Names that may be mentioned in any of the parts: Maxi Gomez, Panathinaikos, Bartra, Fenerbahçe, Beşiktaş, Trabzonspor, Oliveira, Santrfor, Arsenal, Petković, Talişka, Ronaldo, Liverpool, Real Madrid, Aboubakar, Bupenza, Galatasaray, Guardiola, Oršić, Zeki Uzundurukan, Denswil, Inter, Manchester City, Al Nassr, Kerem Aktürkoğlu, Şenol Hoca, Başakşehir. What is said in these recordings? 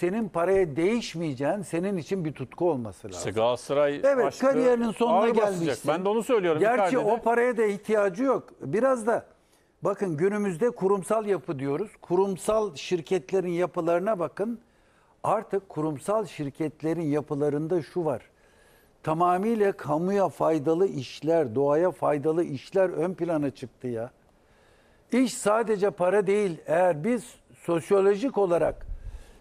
senin paraya değişmeyeceğin senin için bir tutku olması lazım. İşte Galatasaray evet, kariyerinin sonuna gelmişsin. Ben de onu söylüyorum. Gerçi o paraya da ihtiyacı yok. Biraz da bakın günümüzde kurumsal yapı diyoruz. Kurumsal şirketlerin yapılarına bakın. Artık kurumsal şirketlerin yapılarında şu var. Tamamıyla kamuya faydalı işler, doğaya faydalı işler ön plana çıktı ya. İş sadece para değil. Eğer biz sosyolojik olarak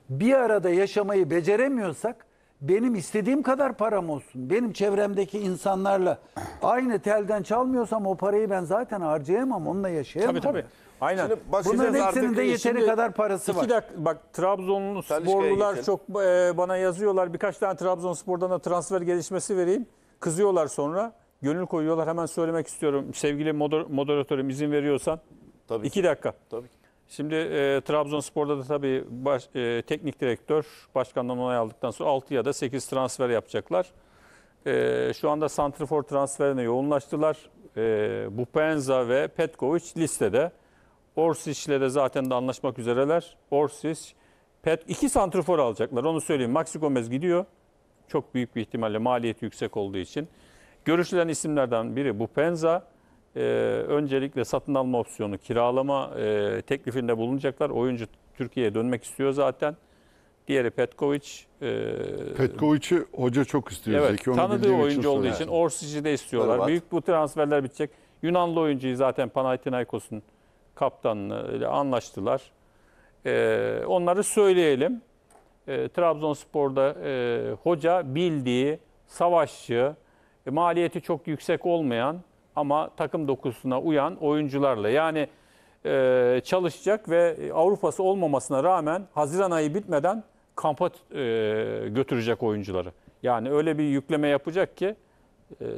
bir arada yaşamayı beceremiyorsak benim istediğim kadar param olsun. Benim çevremdeki insanlarla aynı telden çalmıyorsam o parayı ben zaten harcayamam, onunla yaşayamam. Tabii tabii. Aynen. Şimdi bunların hepsinin de yeteri kadar parası var. Dakika, bak Trabzonsporlular çok bana yazıyorlar. Birkaç tane Trabzonspor'dan da transfer gelişmesi vereyim. Kızıyorlar sonra. Gönül koyuyorlar. Hemen söylemek istiyorum. Sevgili moderatörüm izin veriyorsan. Tabii. 2 dakika. Tabii. Şimdi Trabzonspor'da da tabii teknik direktör başkandan onay aldıktan sonra 6 ya da 8 transfer yapacaklar. Şu anda santrafor transferine yoğunlaştılar. Bupenza ve Petković listede. Oršić'le de zaten de anlaşmak üzereler. Oršić, 2 santrafor alacaklar. Onu söyleyeyim. Maxi Gomez gidiyor. Çok büyük bir ihtimalle maliyeti yüksek olduğu için. Görüşülen isimlerden biri Bupenza. Öncelikle satın alma opsiyonu, kiralama teklifinde bulunacaklar. Oyuncu Türkiye'ye dönmek istiyor zaten. Diğeri Petković. Petković'i hoca çok istiyor. Evet, Zeki, tanıdığı oyuncu olduğu için. Oršić'i de istiyorlar. Evet. Büyük bu transferler bitecek. Yunanlı oyuncuyu zaten Panathinaikos'un kaptanıyla anlaştılar. Onları söyleyelim. Trabzonspor'da hoca bildiği savaşçı, maliyeti çok yüksek olmayan ama takım dokusuna uyan oyuncularla. Yani çalışacak ve Avrupa'sı olmamasına rağmen Haziran ayı bitmeden kampa götürecek oyuncuları. Yani öyle bir yükleme yapacak ki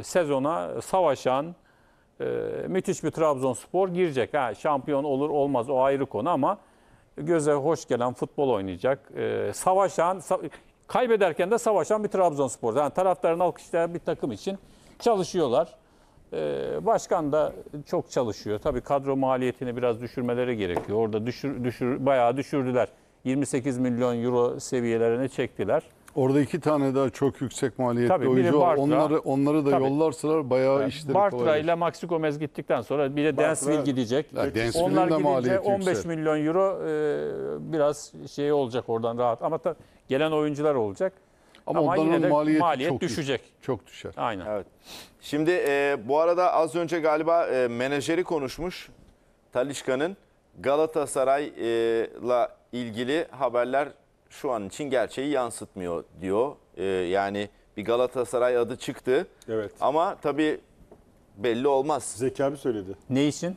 sezona savaşan, müthiş bir Trabzonspor girecek. Ha, şampiyon olur olmaz o ayrı konu ama göze hoş gelen futbol oynayacak. Kaybederken de savaşan bir Trabzonspor. Yani taraftarın alkışlayan bir takım için çalışıyorlar. Başkan da çok çalışıyor. Tabii kadro maliyetini biraz düşürmeleri gerekiyor. Orada bayağı düşürdüler. 28 milyon euro seviyelerine çektiler. Orada 2 tane daha çok yüksek maliyetli tabii, oyuncu var. Onları da tabii yollarsalar bayağı evet, işleri kolay. Bartra ile Maxi Gomez gittikten sonra bir de Denswil gidecek. Onlar gidince 15 yüksek milyon euro biraz şey olacak oradan rahat. Ama gelen oyuncular olacak. Ama yine de maliyet çok düşecek. Çok düşer. Aynen. Evet. Şimdi bu arada az önce galiba menajeri konuşmuş Talişka'nın. Galatasaray'la ilgili haberler şu an için gerçeği yansıtmıyor diyor. Yani bir Galatasaray adı çıktı. Evet. Ama tabii belli olmaz. Zeki abi söyledi. Ne için?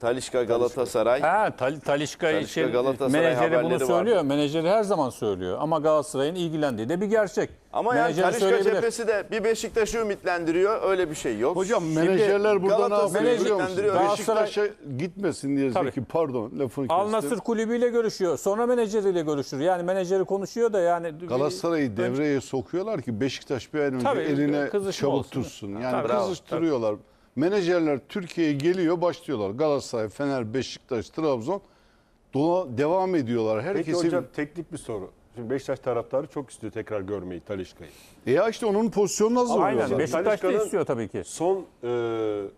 Talişka Galatasaray. Ha, Talişka için menajeri bunu söylüyor. Vardı. Menajeri her zaman söylüyor. Ama Galatasaray'ın ilgilendiği de bir gerçek. Ama menajeri yani Talişka cephesi de bir Beşiktaş'ı ümitlendiriyor. Öyle bir şey yok. Hocam menajerler burada ne yapıyor biliyor musun? Beşiktaş'a gitmesin diye tabii. Zeki pardon lafını kestim. Al Nassr kulübüyle görüşüyor. Sonra menajeriyle görüşür. Yani menajeri konuşuyor da yani. Galatasaray'ı devreye sokuyorlar ki Beşiktaş bir an önce tabii, eline çabuk tutsun. Yani tabii, kızıştırıyorlar. Tabii. Menajerler Türkiye'ye geliyor, başlıyorlar. Galatasaray, Fener, Beşiktaş, Trabzon devam ediyorlar. Peki hocam teknik bir soru. Şimdi Beşiktaş taraftarı çok istiyor tekrar görmeyi Talişka'yı. Ya işte onun pozisyonunu hazırlıyorlar. Aynen Beşiktaş da istiyor tabii ki. Son 5-6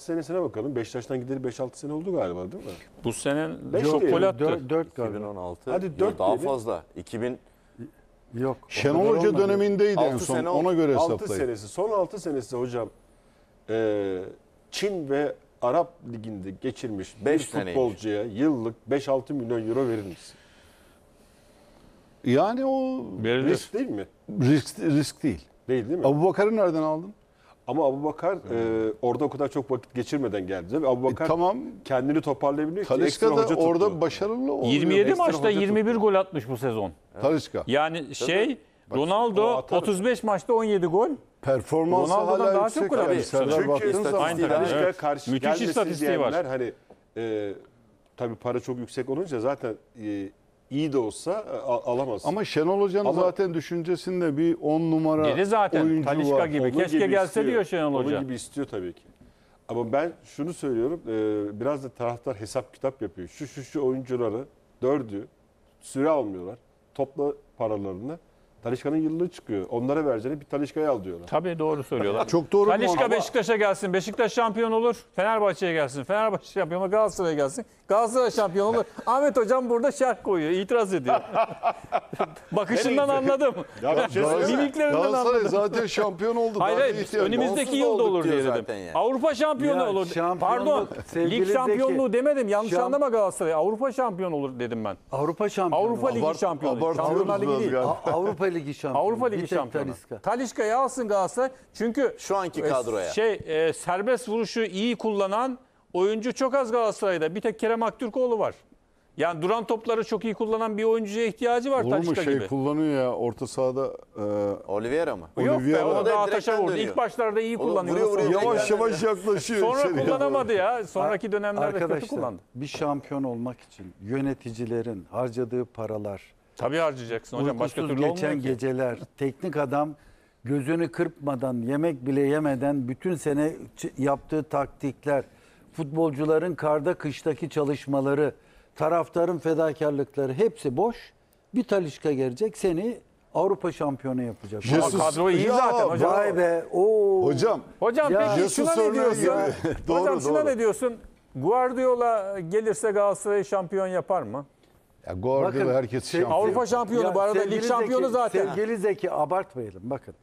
senesine bakalım. Beşiktaş'tan gideli 5-6 sene oldu galiba değil mi? Bu sene Jokolat'tı. 2016. Hadi 4 daha fazla. 2000 yok. Şenol Hoca dönemindeydi en son. Ona göre hesaplayın. 6 senesi. Son 6 senesi hocam. Çin ve Arap Ligi'nde geçirmiş 5 futbolcuya yıllık 5-6 milyon euro verir misin? Yani o verilir. Risk değil mi? Risk değil. Değil mi? Aboubakar'ı nereden aldın? Ama Aboubakar orada o kadar çok vakit geçirmeden geldi. Ve Aboubakar tamam, kendini toparlayabiliyor. Talişka da orada tuttu. Başarılı oluyor. 27 maçta 21 gol atmış bu sezon. Evet. Talişka. Yani Ronaldo 35 maçta 17 gol. Performansı hala daha yüksek. Çok abi. Çünkü istatistiklere karşı müthiş istatistiği var. Hani, tabii para çok yüksek olunca zaten iyi de olsa alamaz. Ama Şenol Hoca'nın zaten düşüncesinde bir 10 numara oyuncu zaten Talişka gibi. Onun keşke gibi gelse istiyor. Diyor Şenol Hoca. Onun gibi istiyor tabii ki. Ama ben şunu söylüyorum. Biraz da taraftar hesap kitap yapıyor. Şu oyuncuları 4'ü süre almıyorlar. topla paralarını. Talişka'nın yıllığı çıkıyor. Onlara vereceğini bir Talişka'ya al diyorlar. Tabii doğru söylüyorlar. Çok doğru. Talişka Beşiktaş'a gelsin. Beşiktaş şampiyon olur. Fenerbahçe'ye gelsin. Fenerbahçe şampiyon olur. Galatasaray'a gelsin. Galatasaray şampiyon olur. Ahmet Hocam burada şark koyuyor. İtiraz ediyor. Bakışından anladım. Mimiklerinden anladım. Zaten şampiyon oldu. Hayır. Önümüzdeki yıl da olur diye dedim. Yani. Avrupa şampiyonu ya, olur. Pardon. Lig şampiyonluğu demedim. Yanlış anlama Galatasaray. Avrupa şampiyonu olur dedim ben. Avrupa şampiyonu. Avrupa Ligi şampiyonu. Şampiyonlar Ligi değil. Avrupa Ligi şampiyonu. Avrupa Ligi şampiyonu. Talişka'ya alsın Galatasaray. Çünkü şu anki kadroya. Serbest vuruşu iyi kullanan oyuncu çok az Galatasaray'da. Bir tek Kerem Aktürkoğlu var. Yani duran topları çok iyi kullanan bir oyuncuya ihtiyacı var Talişka gibi. Olur mu kullanıyor ya orta sahada. Oliveira mı? Yok be, onu da ataşa vurdu. İlk başlarda iyi kullanıyor. Yavaş yavaş yaklaşıyor. Sonra kullanamadı ya. Sonraki dönemlerde arkadaşlar, kötü kullandı. Bir şampiyon olmak için yöneticilerin harcadığı paralar. Tabii harcayacaksın hocam. Başka türlü olmuyor ki. Geçen geceler teknik adam gözünü kırpmadan, yemek bile yemeden bütün sene yaptığı taktikler, futbolcuların karda kıştaki çalışmaları, taraftarın fedakarlıkları hepsi boş. Bir Talişka gelecek seni Avrupa şampiyonu yapacak. Kadro iyi zaten hocam. Vay be. Oo. Hocam ya, peki şuna ne diyorsun? Doğru, hocam şuna ne diyorsun? Guardiola gelirse Galatasaray'ı şampiyon yapar mı? Ya Guardiola bakın, herkes şampiyon. Avrupa şampiyonu ya, bu arada lig şampiyonu zaten. Sevgili Zeki abartmayalım bakın.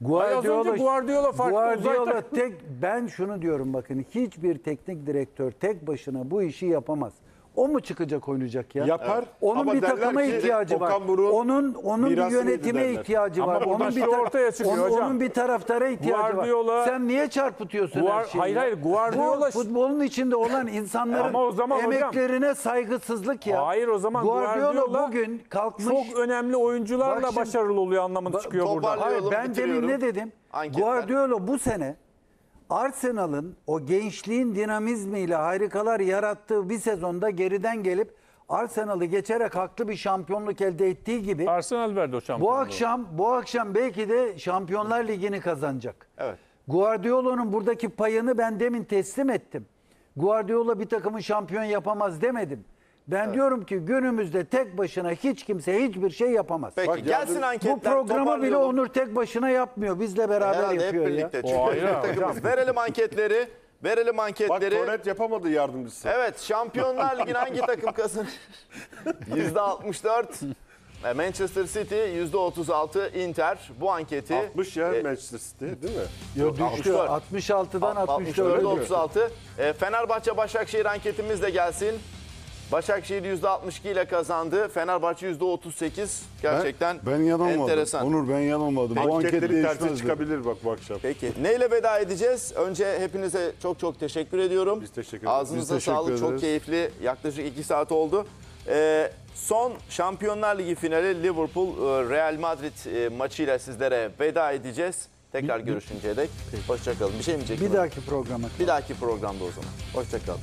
Guardiola tek ben şunu diyorum bakın hiçbir teknik direktör tek başına bu işi yapamaz. O mu çıkacak oynayacak ya? Yapar. Onun ama bir takıma ihtiyacı var. Onun bir yönetime ihtiyacı var. Ama onun bir ortaya çıkıyor hocam. Onun bir taraftara ihtiyacı var. Sen niye çarpıtıyorsun her şeyi? Hayır. Guardiola futbolun içinde olan insanların emeklerine hocam, saygısızlık ya. Hayır o zaman Guardiola bugün kalkmış. Çok önemli oyuncularla şimdi, başarılı oluyor anlamında çıkıyor burada. Hayır ben demin ne dedim? Anketler. Guardiola bu sene Arsenal'ın o gençliğin dinamizmiyle harikalar yarattığı bir sezonda geriden gelip Arsenal'ı geçerek haklı bir şampiyonluk elde ettiği gibi Arsenal verdi o şampiyonluğu. Bu akşam belki de Şampiyonlar Ligi'ni kazanacak. Evet. Guardiola'nın buradaki payını ben demin teslim ettim. Guardiola bir takımı şampiyon yapamaz demedim. Ben diyorum ki günümüzde tek başına hiç kimse hiçbir şey yapamaz. Peki bak, gelsin anketler. Bu programı bile Onur tek başına yapmıyor. Bizle beraber yapıyor hep birlikte. Verelim anketleri. Bak Torret yapamadı yardımcısı. Evet Şampiyonlar Ligi'ni hangi takım kazanır? %64. Manchester City %36 Inter bu anketi. 60 ya Manchester City değil mi? Yok, 66'dan 64'e 36. Fenerbahçe Başakşehir anketimiz de gelsin. Başakşehir %62 ile kazandı. Fenerbahçe %38. Gerçekten ben yanılmadım. Enteresan. Onur ben yanılmadım. Bu anketleri tersi çıkabilir bak bu akşam. Peki. Neyle veda edeceğiz? Önce hepinize çok çok teşekkür ediyorum. Biz teşekkür ederiz. Ağzınıza sağlık. Çok keyifli. Yaklaşık 2 saat oldu. Son Şampiyonlar Ligi finali Liverpool Real Madrid maçıyla sizlere veda edeceğiz. Tekrar görüşünceye dek hoşça kalın. Bir şey mi diyecektim? Bir dahaki programda o zaman. Hoşça kalın.